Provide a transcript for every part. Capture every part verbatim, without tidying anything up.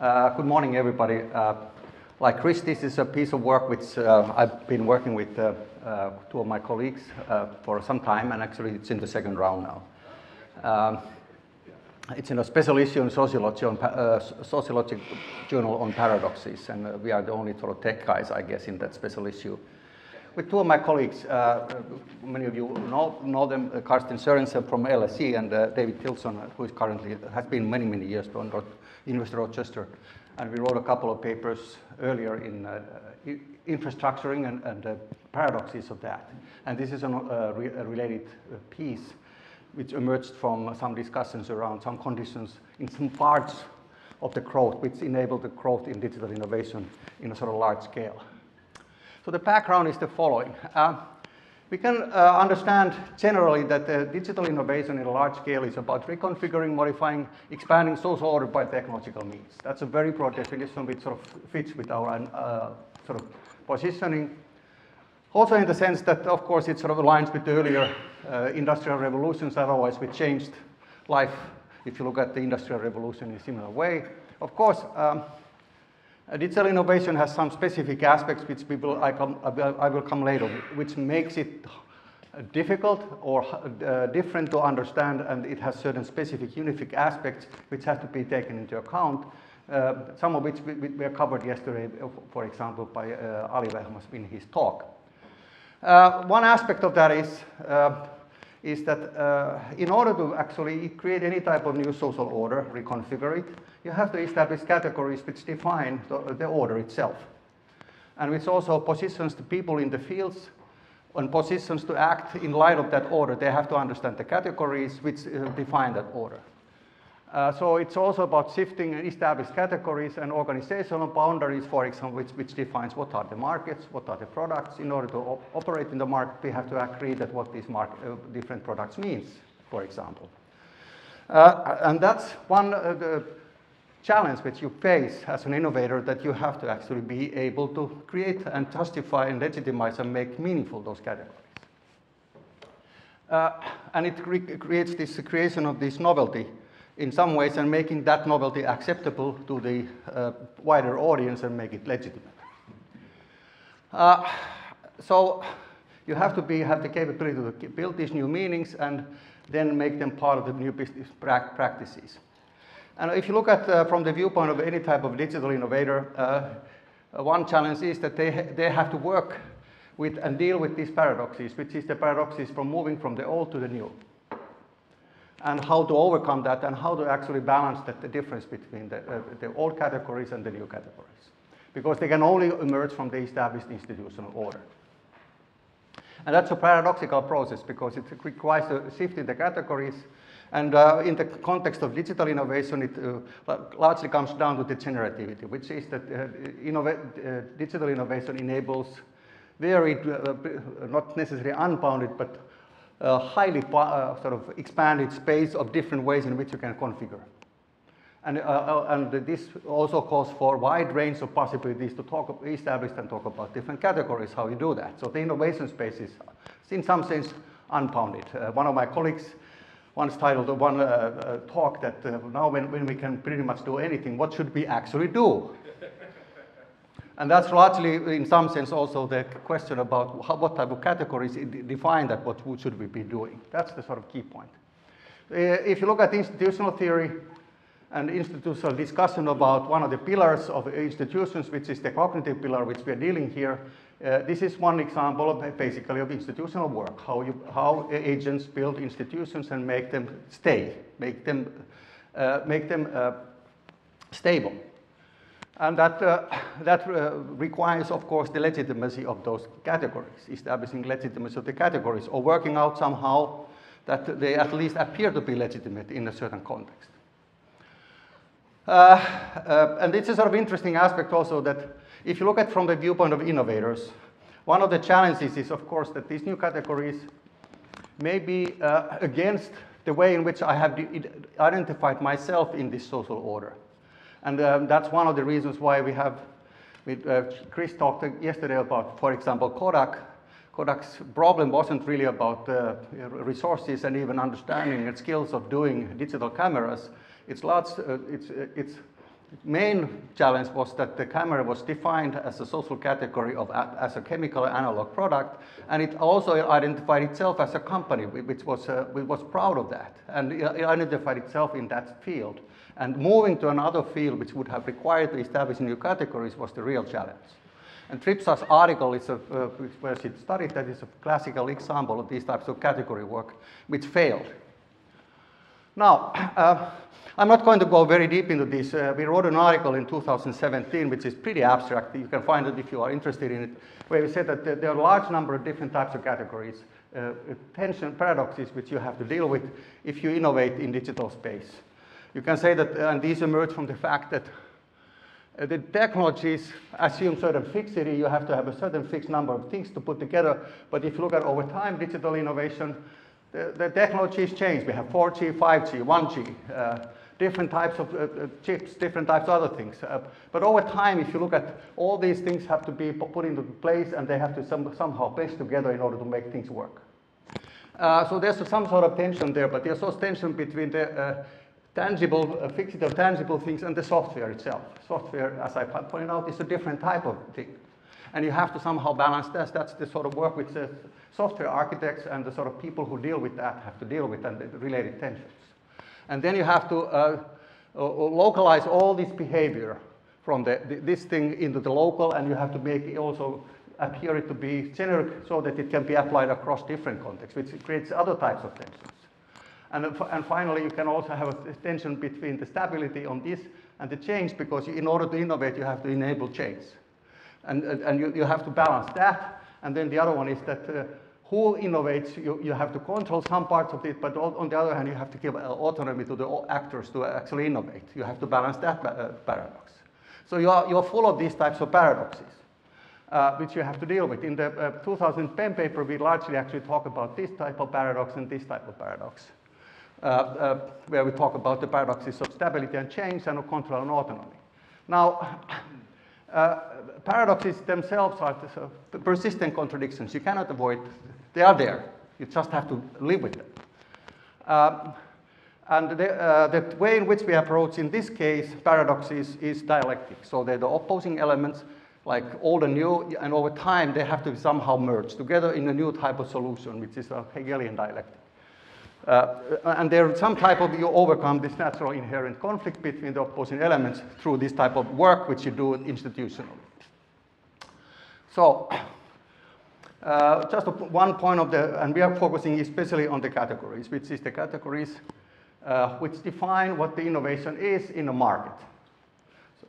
Uh, good morning, everybody. Uh, like Chris, this is a piece of work which uh, I've been working with uh, uh, two of my colleagues uh, for some time, and actually it's in the second round now. Um, it's in a special issue in sociology, on uh, sociology journal on paradoxes, and uh, we are the only sort of tech guys, I guess, in that special issue. With two of my colleagues, uh, many of you know, know them, uh, Karsten Sörensen from L S E and uh, David Tilson, who is currently, has been many, many years from University of Rochester. And we wrote a couple of papers earlier in uh, infrastructuring and, and the paradoxes of that. And this is an, uh, re a related piece which emerged from some discussions around some conditions in some parts of the growth, which enabled the growth in digital innovation in a sort of large scale. So the background is the following. Uh, we can uh, understand generally that the digital innovation in a large scale is about reconfiguring, modifying, expanding social order by technological means. That's a very broad definition which sort of fits with our uh, sort of positioning. Also in the sense that, of course, it sort of aligns with the earlier uh, industrial revolutions, otherwise we changed life if you look at the industrial revolution in a similar way. Of course, um, Uh, digital innovation has some specific aspects which we will, I, come, I will come later, which makes it difficult or uh, different to understand, and it has certain specific unique aspects which have to be taken into account, uh, some of which we, we were covered yesterday, for example, by uh, Ali Behmas in his talk. Uh, one aspect of that is, uh, is that uh, in order to actually create any type of new social order, reconfigure it, you have to establish categories which define the, the order itself, and which also positions the people in the fields and positions to act in light of that order. They have to understand the categories which uh, define that order. Uh, so it's also about shifting and established categories and organizational boundaries, for example, which, which defines what are the markets, what are the products. In order to op operate in the market, we have to agree that what these market, uh, different products means, for example. Uh, and that's one uh, the challenge which you face as an innovator, that you have to actually be able to create and justify and legitimize and make meaningful those categories. Uh, and it cre creates this creation of this novelty in some ways, and making that novelty acceptable to the uh, wider audience and make it legitimate. Uh, so you have to be, have the capability to build these new meanings and then make them part of the new business pra practices. And if you look at uh, from the viewpoint of any type of digital innovator, uh, one challenge is that they, ha they have to work with and deal with these paradoxes, which is the paradoxes from moving from the old to the new, and how to overcome that, and how to actually balance that, the difference between the, uh, the old categories and the new categories, because they can only emerge from the established institutional order. And that's a paradoxical process, because it requires a shift in the categories, and uh, in the context of digital innovation, it uh, largely comes down to the generativity, which is that uh, innova uh, digital innovation enables varied, uh, not necessarily unbounded, but Uh, highly uh, sort of expanded space of different ways in which you can configure. And, uh, and this also calls for a wide range of possibilities to talk, establish and talk about different categories, how you do that. So the innovation space is, in some sense, unbounded. Uh, one of my colleagues once titled one uh, uh, talk that uh, now when, when we can pretty much do anything, what should we actually do? And that's largely, in some sense, also the question about how, what type of categories define that, what should we be doing. That's the sort of key point. Uh, if you look at institutional theory and institutional discussion about one of the pillars of institutions, which is the cognitive pillar, which we're dealing here, uh, this is one example of basically of institutional work, how, you, how agents build institutions and make them stay, make them, uh, make them uh, stable. And that, uh, that uh, requires, of course, the legitimacy of those categories, establishing legitimacy of the categories, or working out somehow that they at least appear to be legitimate in a certain context. Uh, uh, and it's a sort of interesting aspect also that if you look at from the viewpoint of innovators, one of the challenges is, of course, that these new categories may be uh, against the way in which I have identified myself in this social order. And um, that's one of the reasons why we have, we, uh, Chris talked yesterday about, for example, Kodak. Kodak's problem wasn't really about uh, resources and even understanding and skills of doing digital cameras. It's, large, uh, it's, it's main challenge was that the camera was defined as a social category of as a chemical analog product, and it also identified itself as a company, which was uh, which was proud of that, and it identified itself in that field. And moving to another field, which would have required to establish new categories, was the real challenge. And Tripsas' article is a, uh, where she studied that is a classical example of these types of category work, which failed. Now, uh, I'm not going to go very deep into this. Uh, we wrote an article in two thousand seventeen, which is pretty abstract. You can find it if you are interested in it, where we said that there are a large number of different types of categories, uh, tension paradoxes, which you have to deal with if you innovate in digital space. You can say that, uh, and these emerge from the fact that the technologies assume certain fixity. You have to have a certain fixed number of things to put together. But if you look at over time digital innovation, the, the technologies change. We have four G, five G, one G, uh, different types of uh, chips, different types of other things. Uh, but over time, if you look at all these things have to be put into place, and they have to some, somehow paste together in order to make things work. Uh, so there's some sort of tension there, but there's also tension between the uh, tangible, uh, fixed or tangible things and the software itself. Software, as I pointed out, is a different type of thing. And you have to somehow balance that. That's the sort of work which the software architects and the sort of people who deal with that have to deal with, and the related tensions. And then you have to uh, localize all this behavior from the, this thing into the local, and you have to make it also appear it to be generic so that it can be applied across different contexts, which creates other types of tensions. And, and finally, you can also have a tension between the stability on this and the change, because you, in order to innovate, you have to enable change. And, and you, you have to balance that. And then the other one is that uh, who innovates, you, you have to control some parts of it, but on the other hand, you have to give autonomy to the actors to actually innovate. You have to balance that paradox. So you are, you are full of these types of paradoxes, uh, which you have to deal with. In the uh, two thousand ten paper, we largely actually talk about this type of paradox and this type of paradox. Uh, uh, where we talk about the paradoxes of stability and change and of control and autonomy. Now, uh, paradoxes themselves are the, so persistent contradictions. You cannot avoid, they are there. You just have to live with them. Um, and the, uh, the way in which we approach, in this case, paradoxes is dialectic. So they're the opposing elements, like old and new, and over time they have to somehow merge together in a new type of solution, which is a Hegelian dialectic. Uh, and there are some type of, you overcome this natural inherent conflict between the opposing elements through this type of work which you do institutionally. So, uh, just one point of the, and we are focusing especially on the categories, which is the categories uh, which define what the innovation is in a market.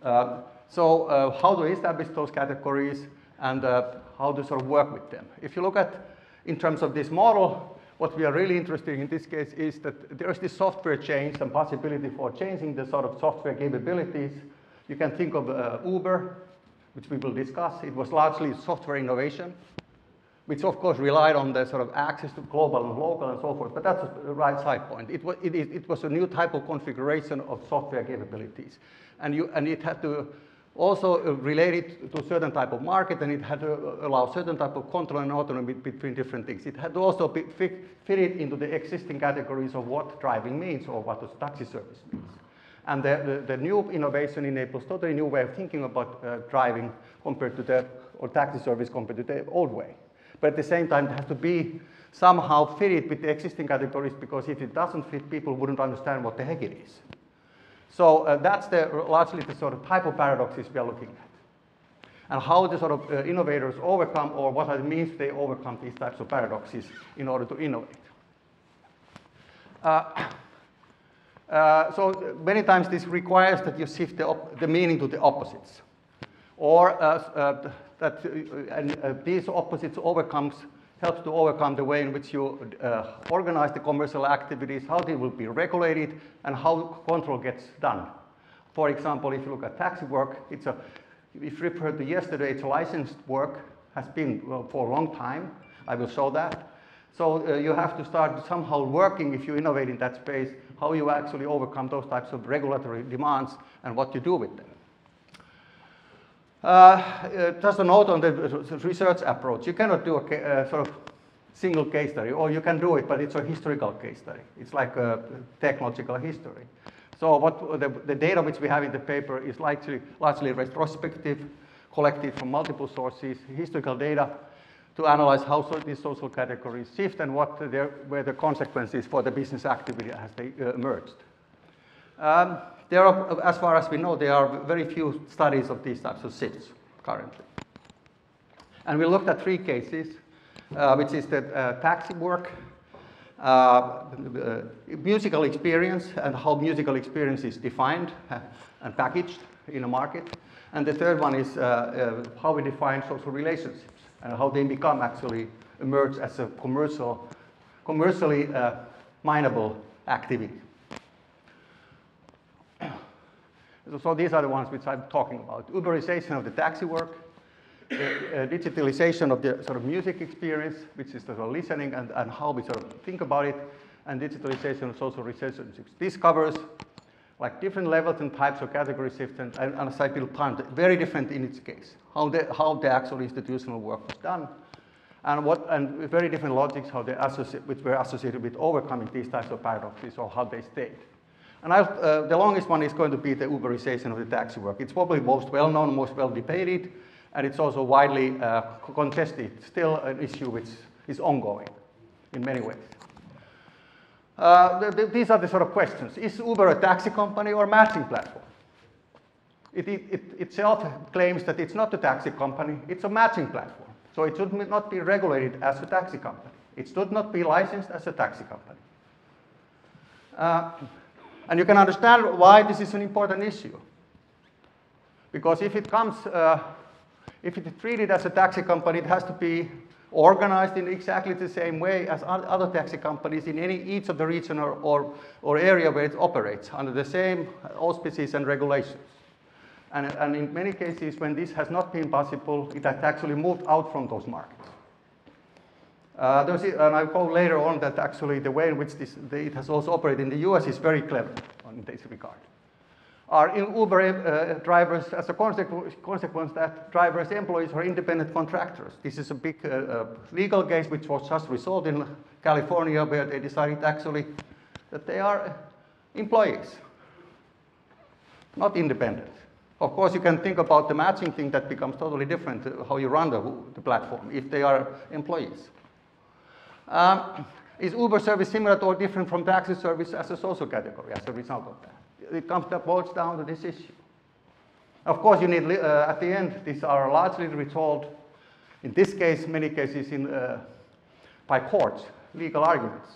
Uh, so, uh, how to establish those categories and uh, how to sort of work with them. If you look at, in terms of this model, what we are really interested in this case is that there is this software change and possibility for changing the sort of software capabilities. You can think of uh, Uber, which we will discuss. It was largely software innovation, which of course relied on the sort of access to global and local and so forth, but that's the right side point. It was, it, it was a new type of configuration of software capabilities. And, you, and it had to also relate it to a certain type of market, and it had to allow certain type of control and autonomy between different things. It had to also be fit it into the existing categories of what driving means or what a taxi service means. And the, the, the new innovation enables totally new way of thinking about uh, driving compared to the, or taxi service compared to the old way. But at the same time, it has to be somehow fitted with the existing categories, because if it doesn't fit, people wouldn't understand what the heck it is. So uh, that's the, largely the sort of type of paradoxes we are looking at. And how the sort of uh, innovators overcome, or what it means they overcome these types of paradoxes in order to innovate. Uh, uh, so many times this requires that you shift the, the meaning to the opposites. Or uh, uh, that uh, and, uh, these opposites overcomes, helps to overcome the way in which you uh, organize the commercial activities, how they will be regulated, and how control gets done. For example, if you look at taxi work, it's a, if referred to yesterday, it's licensed work, has been well, for a long time. I will show that. So uh, you have to start somehow working, if you innovate in that space, how you actually overcome those types of regulatory demands and what you do with them. Uh, uh, just a note on the research approach. You cannot do a uh, sort of single case study, or you can do it, but it's a historical case study. It's like a technological history. So what the, the data which we have in the paper is largely, largely retrospective, collected from multiple sources, historical data, to analyze how so these social categories shift and what their, were the consequences for the business activity as they uh, emerged. Um, there are, as far as we know, there are very few studies of these types of shifts currently. And we looked at three cases, uh, which is the uh, taxi work, uh, uh, musical experience, and how musical experience is defined and packaged in a market. And the third one is uh, uh, how we define social relationships and how they become actually emerge as a commercial, commercially uh, mineable activity. So these are the ones which I'm talking about. Uberization of the taxi work, uh, uh, digitalization of the sort of music experience, which is the sort of listening and, and how we sort of think about it, and digitalization of social relationships. This covers like different levels and types of category shifts, and, and as I will point, very different in its case. How the, how the actual institutional work was done, and what and very different logics how they associate, which were associated with overcoming these types of paradoxes, or how they stayed. And I'll, uh, the longest one is going to be the Uberization of the taxi work. It's probably most well-known, most well-debated, and it's also widely uh, contested. Still an issue which is ongoing in many ways. Uh, th th these are the sort of questions. Is Uber a taxi company or matching platform? It, it, it itself claims that it's not a taxi company, it's a matching platform. So it should not be regulated as a taxi company. It should not be licensed as a taxi company. Uh, and you can understand why this is an important issue. Because if it comes, uh, if it's treated as a taxi company, it has to be organized in exactly the same way as other taxi companies in any each of the region or, or, or area where it operates under the same auspices and regulations. And, and in many cases when this has not been possible, it has actually moved out from those markets. Uh, there's, and I'll go later on that actually the way in which this, the, it has also operated in the U S is very clever in this regard. Are in Uber uh, drivers, as a consequ consequence that drivers' employees are independent contractors. This is a big uh, uh, legal case which was just resolved in California, where they decided actually that they are employees, not independent. Of course, you can think about the matching thing that becomes totally different, uh, how you run the, the platform, if they are employees. Um, is Uber service similar to or different from taxi service as a social category as a result of that? It comes that boils down to this issue. Of course, you need uh, at the end these are largely resolved. In this case, many cases in uh, by courts, legal arguments,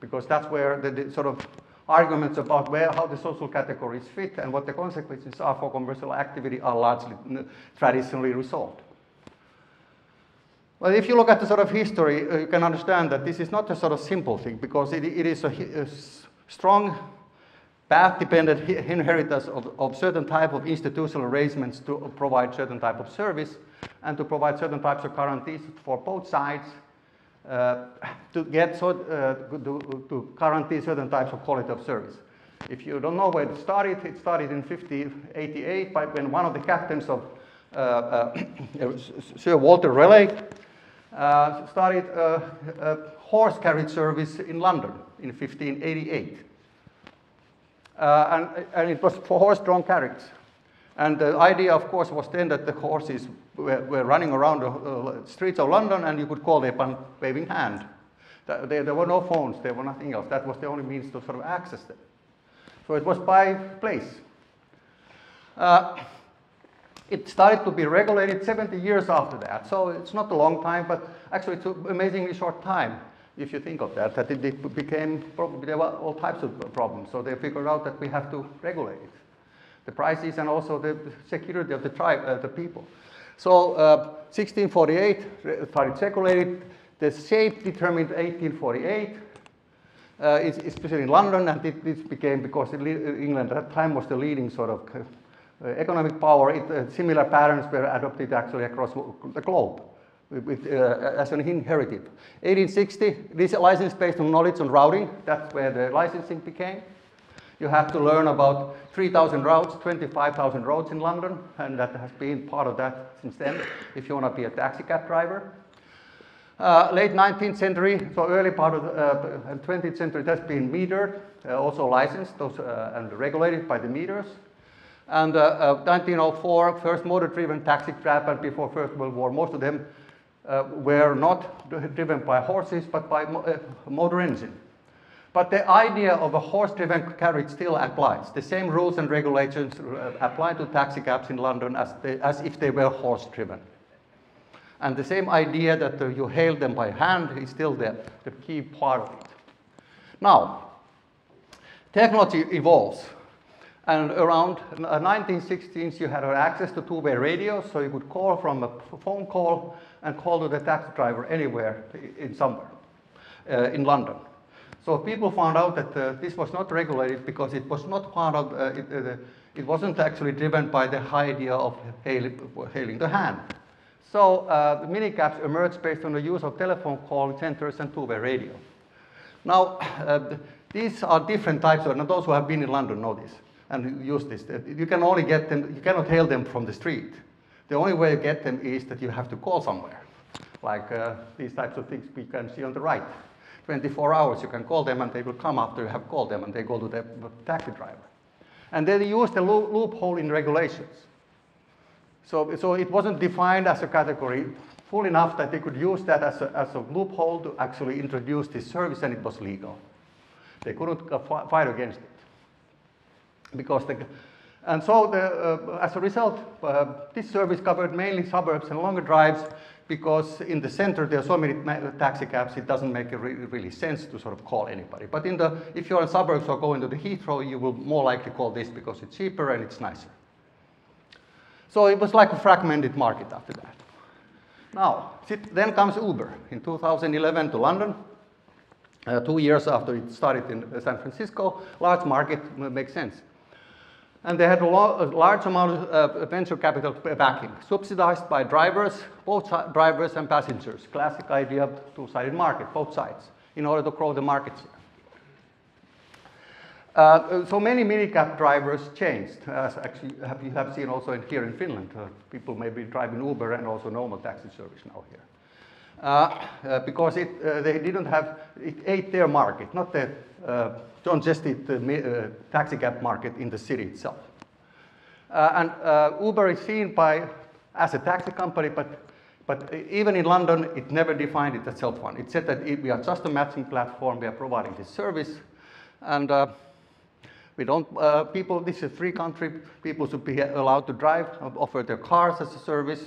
because that's where the, the sort of arguments about where how the social categories fit and what the consequences are for commercial activity are largely traditionally resolved. Well, if you look at the sort of history, uh, you can understand that this is not a sort of simple thing because it, it is a, a strong path-dependent inheritance of, of certain type of institutional arrangements to provide certain type of service and to provide certain types of guarantees for both sides uh, to get so, uh, to, to guarantee certain types of quality of service. If you don't know where it started, it started in fifteen eighty-eight by when one of the captains of uh, uh, Sir Walter Raleigh uh, started a, a horse carriage service in London in fifteen eighty-eight. Uh, and, and it was for horse-drawn carriage. And the idea, of course, was then that the horses were, were running around the uh, streets of London and you could call them by waving hand. Th there, there were no phones, there were nothing else. That was the only means to sort of access them. So it was by place. Uh, it started to be regulated seventy years after that. So it's not a long time, but actually it's an amazingly short time. If you think of that, that it became, probably there were all types of problems. So they figured out that we have to regulate it. The prices and also the security of the tribe, uh, the people. So uh, sixteen forty-eight started regulated. The shape determined eighteen forty-eight, uh, especially in London, and this became, because England at that time was the leading sort of uh, economic power, it, uh, similar patterns were adopted actually across the globe. With, uh, as an inherited. eighteen sixty, this license based on knowledge on routing, that's where the licensing became. You have to learn about three thousand routes, twenty-five thousand routes in London, and that has been part of that since then, if you want to be a taxi cab driver. Uh, late nineteenth century, so early part of the uh, twentieth century, that's been metered, uh, also licensed those, uh, and regulated by the meters. And uh, uh, nineteen oh four, first motor-driven taxi cab, and before First World War, most of them uh, were not driven by horses, but by mo uh, motor engine. But the idea of a horse-driven carriage still applies. The same rules and regulations uh, apply to taxi cabs in London as, they, as if they were horse-driven. And the same idea that uh, you hail them by hand is still the, the key part of it. Now, technology evolves. And around nineteen sixteens, you had access to two-way radio, so you could call from a phone call and call to the taxi driver anywhere in somewhere uh, in London. So people found out that uh, this was not regulated because it was not part of uh, it, uh, it wasn't actually driven by the idea of hailing, hailing the hand. So uh, the minicabs emerged based on the use of telephone call centers and two-way radio. Now, uh, these are different types, and those who have been in London know this and use this. You can only get them, you cannot hail them from the street. The only way to get them is that you have to call somewhere, like uh, these types of things we can see on the right. twenty-four hours, you can call them and they will come after you have called them, and they go to the taxi driver. And then they use the lo loophole in regulations. So, so it wasn't defined as a category full enough that they could use that as a, as a loophole to actually introduce this service, and it was legal. They couldn't uh, fight against it. Because the, and so the, uh, as a result, uh, this service covered mainly suburbs and longer drives, because in the center there are so many taxi cabs, it doesn't make really, really sense to sort of call anybody. But in the, if you're in suburbs or going to the Heathrow, you will more likely call this because it's cheaper and it's nicer. So it was like a fragmented market after that. Now, then comes Uber in two thousand eleven to London, uh, two years after it started in San Francisco. Large market makes sense. And they had a, lo a large amount of uh, venture capital backing, subsidized by drivers, both drivers and passengers. Classic idea of two-sided market, both sides, in order to grow the market share. Uh, so many minicab drivers changed, as actually you have seen also in, here in Finland. Uh, people may be driving Uber and also normal taxi service now here. Uh, uh, because it, uh, they didn't have, it ate their market, not the uh, congested uh, uh, taxi cab market in the city itself. Uh, and uh, Uber is seen by, as a taxi company, but, but even in London, it never defined it itself one. It said that it, we are just a matching platform, we are providing this service, and uh, We don't, uh, people, this is a free country, people should be allowed to drive, offer their cars as a service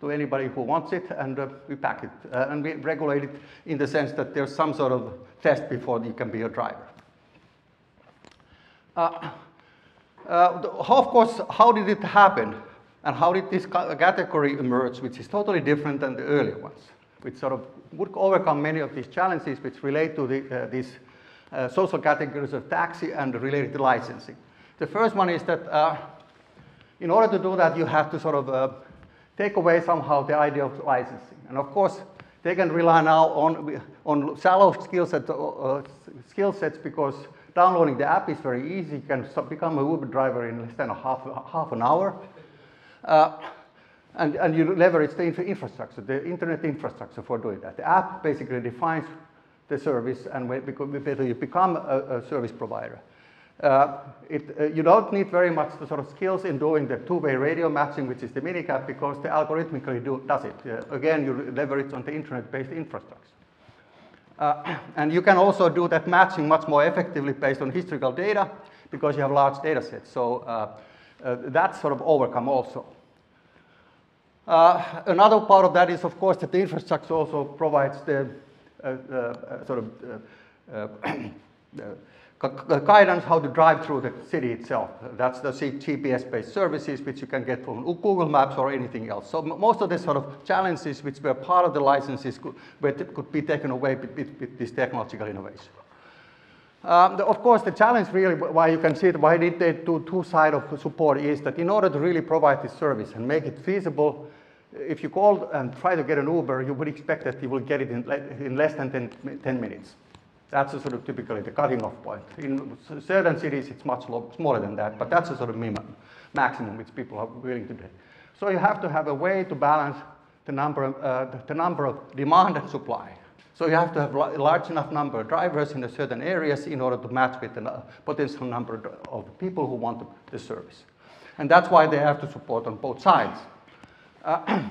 to anybody who wants it, and uh, we pack it. Uh, and we regulate it in the sense that there's some sort of test before you can be a driver. Uh, uh, of course, how did it happen? And how did this category emerge, which is totally different than the earlier ones, which sort of would overcome many of these challenges which relate to the, uh, these Uh, social categories of taxi and related licensing. The first one is that uh, in order to do that, you have to sort of uh, take away somehow the idea of licensing. And of course, they can rely now on, on shallow skill, set, uh, skill sets, because downloading the app is very easy. You can become a Uber driver in less than a half, half an hour. Uh, and, and you leverage the infrastructure, the internet infrastructure for doing that. The app basically defines the service, and whether you become a, a service provider. Uh, it, uh, you don't need very much the sort of skills in doing the two-way radio matching, which is the minicab, because the algorithmically do, does it. Uh, again, you leverage on the internet-based infrastructure. Uh, and you can also do that matching much more effectively based on historical data, because you have large data sets. So uh, uh, that's sort of overcome also. Uh, another part of that is, of course, that the infrastructure also provides the Uh, uh, sort of uh, uh, uh, guidance how to drive through the city itself. That's the G P S-based services which you can get from Google Maps or anything else. So most of the sort of challenges which were part of the licenses could, could be taken away with this technological innovation. Um, the, of course, the challenge really why you can see it, why did they do two-side of support, is that in order to really provide this service and make it feasible, if you call and try to get an Uber, you would expect that you will get it in, le in less than ten minutes. That's a sort of typically the cutting off point. In certain cities, it's much smaller than that, but that's a sort of minimum, maximum which people are willing to do. So you have to have a way to balance the number, uh, the number of demand and supply. So you have to have a large enough number of drivers in a certain areas in order to match with the potential number of people who want the service. And that's why they have to support on both sides. Uh,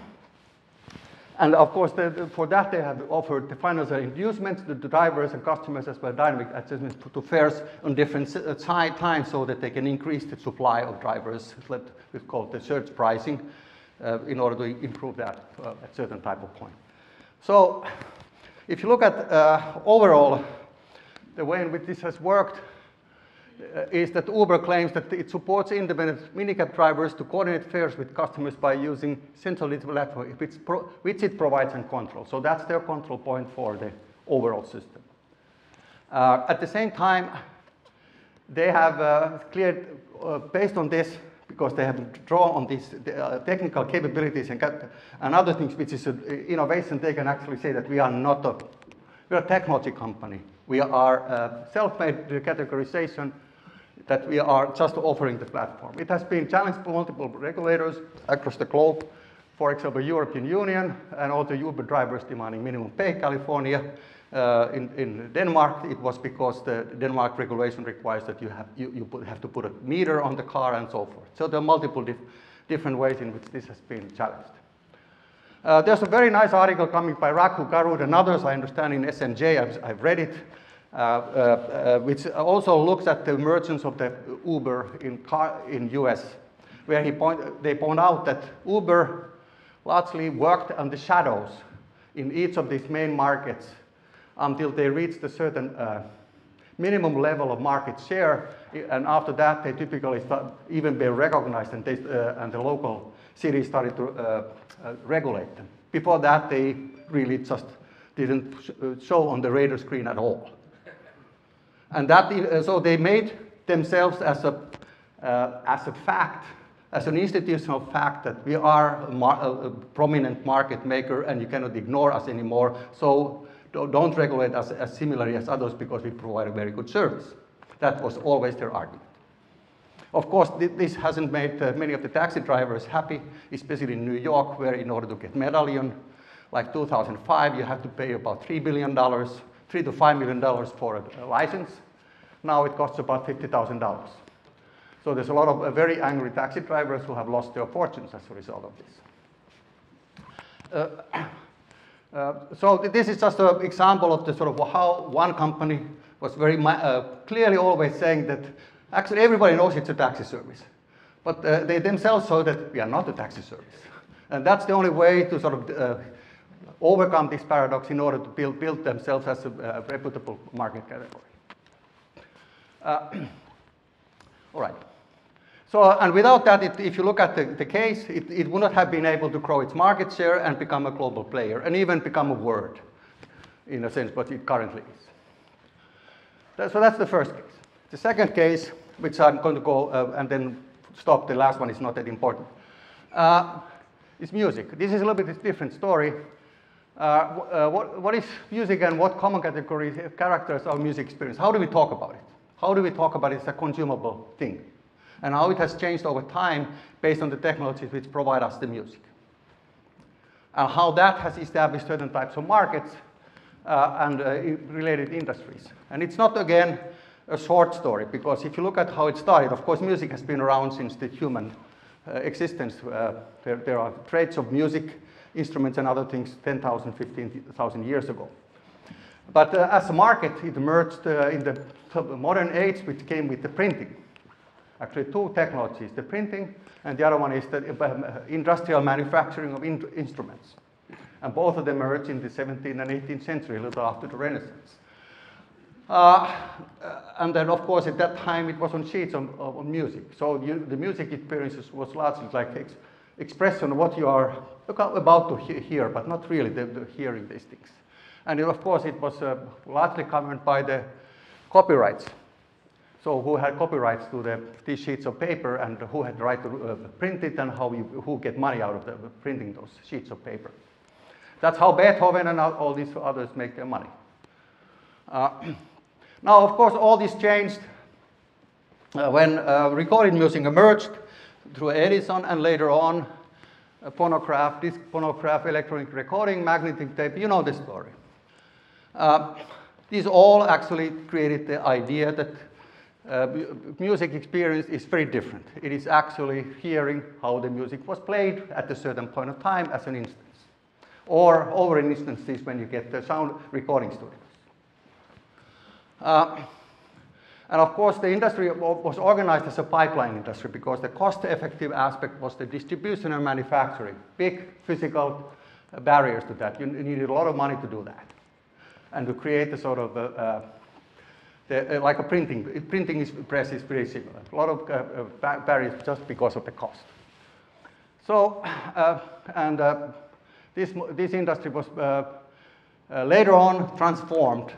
and of course, they, for that they have offered the financial inducements to the drivers and customers as well as dynamic adjustments to fares on different side times so that they can increase the supply of drivers, what we call the surge pricing, uh, in order to improve that uh, at certain type of point. So, if you look at uh, overall, the way in which this has worked uh, is that Uber claims that it supports independent minicab drivers to coordinate fares with customers by using centrally the platform which, pro which it provides and controls. So that's their control point for the overall system. Uh, at the same time, they have uh, cleared, uh, based on this, because they have drawn on these uh, technical capabilities and, and other things, which is an innovation, they can actually say that we are not a, we are a technology company. We are uh, self-made categorization that we are just offering the platform. It has been challenged by multiple regulators across the globe. For example, European Union and all the Uber drivers demanding minimum pay. California, uh, in, in Denmark, it was because the Denmark regulation requires that you have you, you put, have to put a meter on the car and so forth. So there are multiple dif different ways in which this has been challenged. Uh, there's a very nice article coming by Raku Garud and others, I understand, in S M J. I've, I've read it, uh, uh, uh, which also looks at the emergence of the Uber in car in U S, where he point they point out that Uber largely worked on the shadows in each of these main markets until they reached a certain uh, minimum level of market share, and after that they typically start even be recognized, and, they, uh, and the local cities started to uh, uh, regulate them. Before that they really just didn't sh show on the radar screen at all. And that, uh, so they made themselves as a, uh, as a fact, as an institutional fact that we are a, mar a prominent market maker and you cannot ignore us anymore, so don't regulate us as similarly as others because we provide a very good service. That was always their argument. Of course, th this hasn't made uh, many of the taxi drivers happy, especially in New York, where in order to get medallion, like two thousand five, you have to pay about three billion dollars, three to five million dollars for a, a license. Now it costs about fifty thousand dollars. So there's a lot of uh, very angry taxi drivers who have lost their fortunes as a result of this. Uh, uh, so th this is just an example of the sort of how one company was very uh, clearly always saying that actually everybody knows it's a taxi service, but uh, they themselves saw that we are not a taxi service. And that's the only way to sort of uh, overcome this paradox in order to build, build themselves as a, a reputable market category. Uh, all right. So, and without that, it, if you look at the, the case, it, it would not have been able to grow its market share and become a global player, and even become a word, in a sense, but it currently is. That, so that's the first case. The second case, which I'm going to go uh, and then stop, the last one is not that important, uh, is music. This is a little bit different story. Uh, uh, what, what is music and what common categories, characters of music experience? How do we talk about it? How do we talk about it as a consumable thing? And how it has changed over time based on the technologies which provide us the music. And how that has established certain types of markets uh, and uh, related industries. And it's not, again, a short story, because if you look at how it started, of course, music has been around since the human uh, existence. Uh, there, there are traits of music, instruments, and other things ten thousand, fifteen thousand years ago. But uh, as a market, it emerged uh, in the modern age, which came with the printing. Actually, two technologies, the printing, and the other one is the industrial manufacturing of in instruments. And both of them emerged in the seventeenth and eighteenth century, a little after the Renaissance. Uh, and then, of course, at that time, it was on sheets on, on music. So you, the music experiences was largely like ex expression of what you are about to he hear, but not really the, the hearing these things. And it, of course, it was uh, largely covered by the copyrights. So who had copyrights to the, these sheets of paper, and who had the right to uh, print it, and how you, who get money out of the, printing those sheets of paper. That's how Beethoven and all these others make their money. Uh, now, of course, all this changed uh, when uh, recorded music emerged through Edison, and later on a phonograph, disc phonograph, electronic recording, magnetic tape, you know the story. Uh, these all actually created the idea that uh, music experience is very different. It is actually hearing how the music was played at a certain point of time as an instance, or over in instances when you get the sound recording studios. Uh, and of course the industry was organized as a pipeline industry because the cost-effective aspect was the distribution and manufacturing, big physical barriers to that. You needed a lot of money to do that and to create the sort of, uh, uh, the, uh, like a printing, printing is, press is very similar. A lot of uh, barriers just because of the cost. So, uh, and uh, This, this industry was uh, uh, later on transformed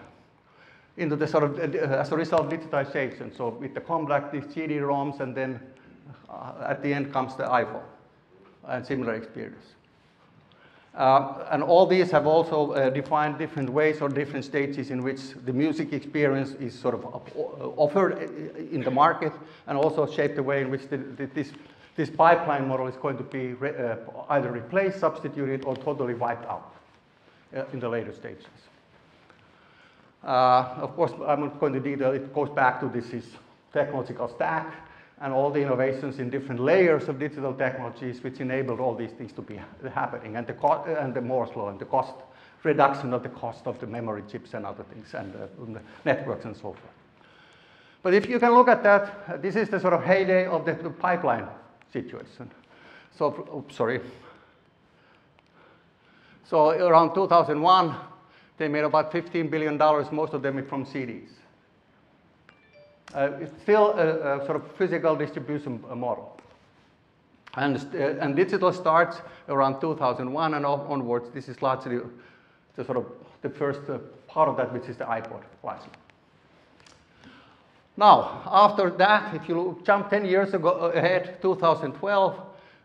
into the sort of, uh, as a result, digitization. So with the compact, these C D ROMs, and then uh, at the end comes the iPhone and similar experience. Uh, and all these have also uh, defined different ways or different stages in which the music experience is sort of offered in the market, and also shaped the way in which the, the, this This pipeline model is going to be re uh, either replaced, substituted, or totally wiped out uh, in the later stages. Uh, of course, I'm not going to detail, it goes back to this is technological stack and all the innovations in different layers of digital technologies which enabled all these things to be happening, and the, and the Moore's law and the cost reduction of the cost of the memory chips and other things and, uh, and the networks and so forth. But if you can look at that, uh, this is the sort of heyday of the, the pipeline situation. So, oops, sorry. So around two thousand one, they made about fifteen billion dollars, most of them from C Ds. Uh, it's still a, a sort of physical distribution model. And, uh, and digital starts around two thousand one and onwards. This is largely the sort of the first uh, part of that, which is the iPod largely. Now, after that, if you jump ten years ago ahead, two thousand twelve,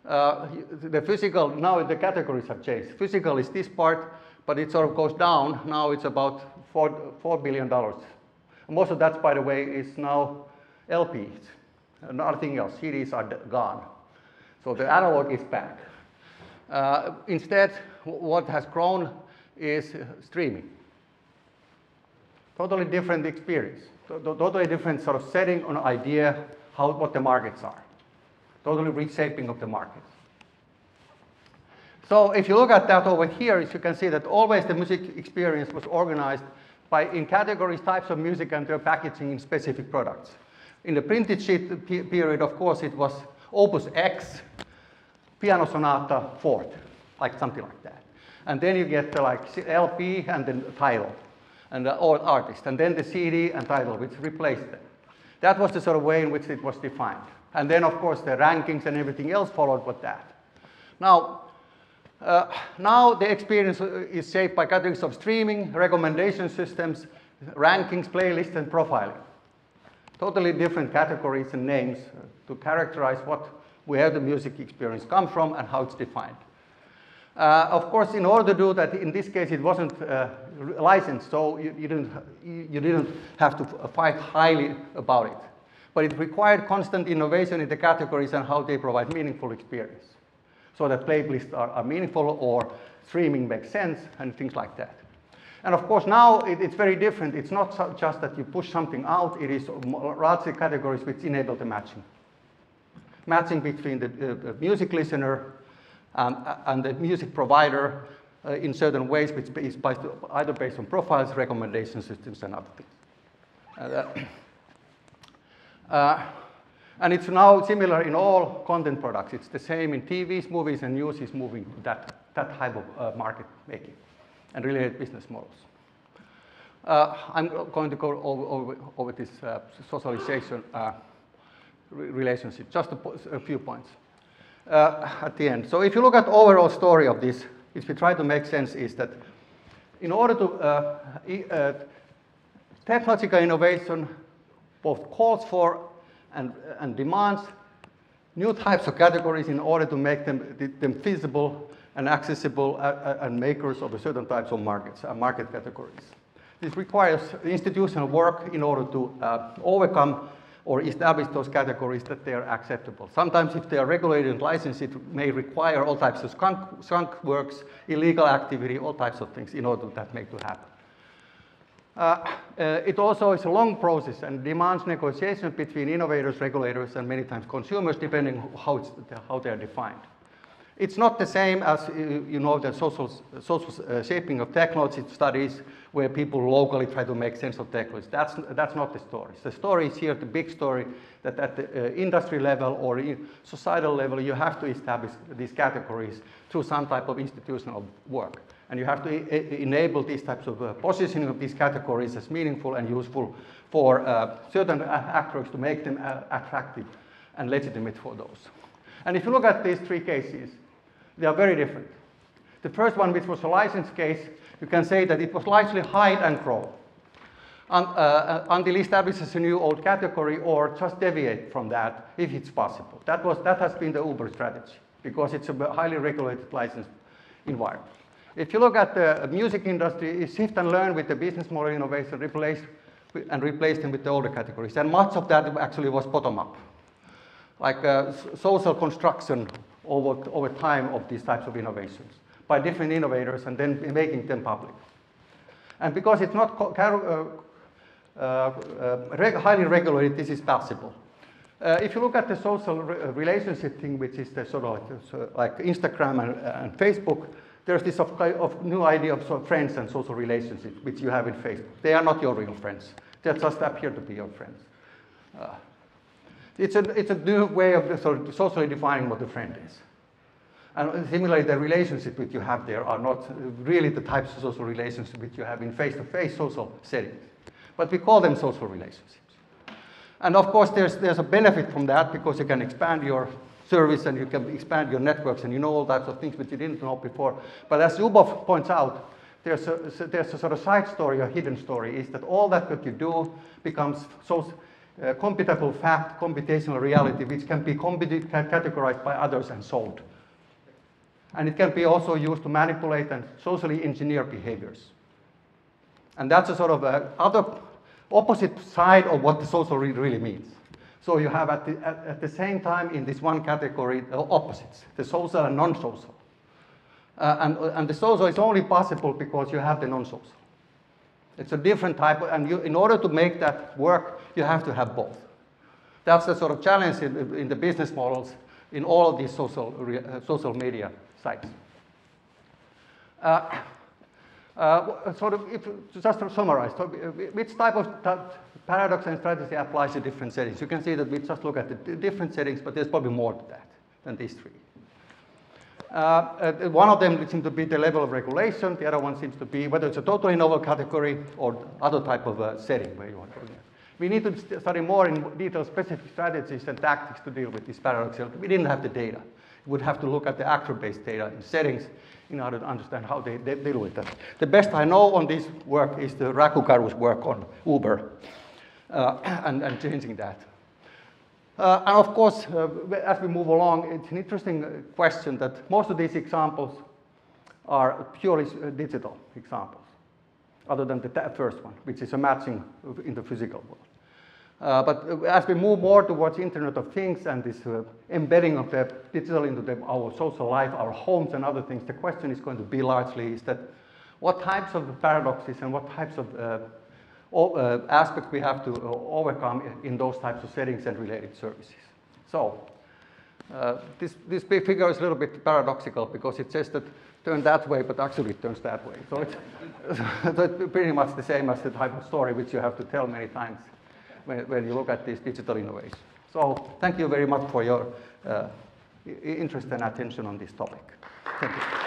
uh, the physical, now the categories have changed. Physical is this part, but it sort of goes down. Now it's about four, $4 billion. Most of that, by the way, is now L Ps, nothing else. C Ds are gone. So the analog is back. Uh, instead, what has grown is streaming. Totally different experience. Totally different sort of setting on idea how what the markets are. Totally reshaping of the market. So if you look at that over here, you can see that always the music experience was organized by in categories, types of music, and their packaging in specific products. In the printed sheet period, of course, it was Opus X, Piano Sonata Fourth, like something like that. And then you get the like L P and then title. And the old artist, and then the C D and title, which replaced them. That was the sort of way in which it was defined. And then, of course, the rankings and everything else followed with that. Now, uh, now the experience is shaped by categories of streaming, recommendation systems, rankings, playlists, and profiling. Totally different categories and names to characterize what, where the music experience comes from and how it's defined. Uh, of course, in order to do that, in this case, it wasn't uh, licensed, so you, you, didn't, you, you didn't have to fight highly about it. But it required constant innovation in the categories and how they provide meaningful experience, so that playlists are, are meaningful or streaming makes sense and things like that. And of course, now it, it's very different. It's not so just that you push something out. It is rather categories which enable the matching. Matching between the uh, music listener Um, and the music provider uh, in certain ways, which is based, either based on profiles, recommendation systems, and other things. Uh, uh, and it's now similar in all content products. It's the same in T Vs, movies, and news is moving to that, that type of uh, market making and related business models. Uh, I'm going to go over, over, over this uh, socialization uh, re relationship, just a, a few points. Uh, at the end. So if you look at the overall story of this, if we try to make sense, is that in order to uh, e uh, technological innovation both calls for and, and demands new types of categories in order to make them, them feasible and accessible and makers of a certain types of markets and uh, market categories. This requires institutional work in order to uh, overcome or establish those categories that they are acceptable. Sometimes if they are regulated and licensed, it may require all types of skunk, skunk works, illegal activity, all types of things in order to that make to happen. Uh, uh, it also is a long process and demands negotiation between innovators, regulators, and many times consumers, depending how, it's, how they are defined. It's not the same as, you know, the social, social shaping of technology studies where people locally try to make sense of technology. That's, that's not the story. The story is here, the big story, that at the industry level or in societal level, you have to establish these categories through some type of institutional work. And you have to e- enable these types of uh, positioning of these categories as meaningful and useful for uh, certain actors to make them uh, attractive and legitimate for those. And if you look at these three cases, they are very different. The first one, which was a license case, you can say that it was largely hide and grow um, uh, until it establishes a new old category or just deviate from that if it's possible. That, was, that has been the Uber strategy because it's a highly regulated license environment. If you look at the music industry, it shift and learn with the business model innovation replaced, and replaced them with the older categories. And much of that actually was bottom-up, like uh, social construction Over, over time of these types of innovations by different innovators and then making them public. And because it's not uh, uh, uh, highly regulated, this is possible. Uh, if you look at the social re relationship thing, which is the sort of like Instagram and, and Facebook, there's this of, of new idea of, sort of friends and social relationships, which you have in Facebook. They are not your real friends. They just appear to be your friends. Uh, It's a, it's a new way of sort of socially defining what a friend is. And similarly, the relationships which you have there are not really the types of social relationships which you have in face-to-face social settings. But we call them social relationships. And of course, there's, there's a benefit from that because you can expand your service and you can expand your networks and you know all types of things which you didn't know before. But as Zuboff points out, there's a, there's a sort of side story or hidden story is that all that that you do becomes social. Uh, computable fact, computational reality, which can be categorized by others and sold. And it can be also used to manipulate and socially engineer behaviors. And that's a sort of a other opposite side of what the social re really means. So you have at the, at, at the same time in this one category the opposites, the social and non-social. Uh, and, and the social is only possible because you have the non-social. It's a different type, of, and you, in order to make that work, you have to have both. That's the sort of challenge in, in the business models in all of these social, uh, social media sites. Uh, uh, sort of, if, just to summarize, so which type of paradox and strategy applies to different settings? You can see that we just look at the different settings, but there's probably more to that than these three. Uh, one of them seems to be the level of regulation. The other one seems to be whether it's a totally novel category or other type of uh, setting where you want to. We need to study more in detail specific strategies and tactics to deal with this paradox. We didn't have the data. We would have to look at the actor-based data and settings in order to understand how they, they deal with that. The best I know on this work is the Raku Garud's work on Uber uh, and, and changing that. Uh, and of course, uh, as we move along, it's an interesting question that most of these examples are purely digital examples, other than the first one, which is a matching in the physical world. Uh, but as we move more towards Internet of Things and this uh, embedding of the digital into the, our social life, our homes and other things, the question is going to be largely is that what types of paradoxes and what types of uh, All, uh, aspects we have to uh, overcome in those types of settings and related services. So uh, this, this big figure is a little bit paradoxical because it says that turn that way, but actually it turns that way. So it's, so it's pretty much the same as the type of story which you have to tell many times when, when you look at these digital innovations. So thank you very much for your uh, interest and attention on this topic. Thank you.